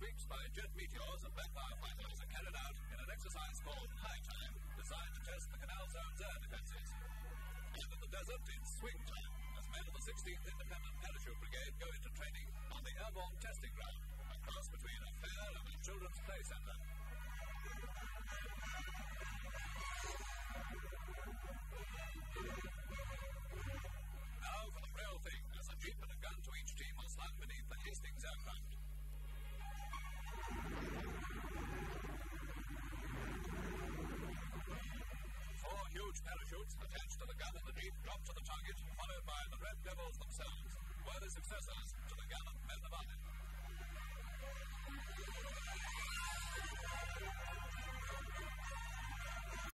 sweeps by jet meteors and backfire fighters are carried out in an exercise called High Time, designed to test the Canal Zone's air defenses. And in the desert, it's Swing Time, as men of the 16th Independent Parachute Brigade go into training on the airborne testing ground, a cross between a fair and a children's play center. Now for the real thing, as a jeep and a gun to each team will slide beneath the Hastings aircraft. Four huge parachutes attached to the gun and the jeep drop to the target, followed by the Red Devils themselves, worthy successors to the gallant men of Arden.